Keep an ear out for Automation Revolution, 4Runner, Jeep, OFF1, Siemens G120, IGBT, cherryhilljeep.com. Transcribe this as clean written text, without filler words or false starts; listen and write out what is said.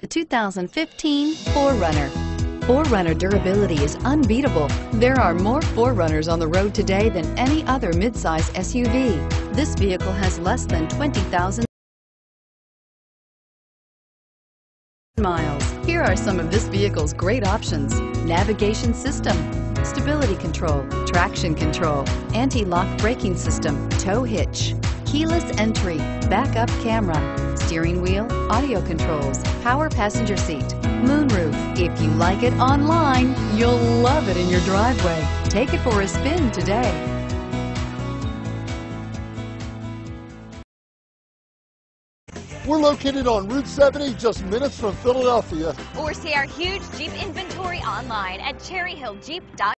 The 2015 4Runner. 4Runner durability is unbeatable. There are more 4Runners on the road today than any other midsize SUV. This vehicle has less than 20,000 miles. Here are some of this vehicle's great options: navigation system, stability control, traction control, anti-lock braking system, tow hitch, keyless entry, backup camera, steering wheel audio controls, power passenger seat, moonroof. If you like it online, you'll love it in your driveway. Take it for a spin today. We're located on Route 70, just minutes from Philadelphia. Or see our huge Jeep inventory online at cherryhilljeep.com.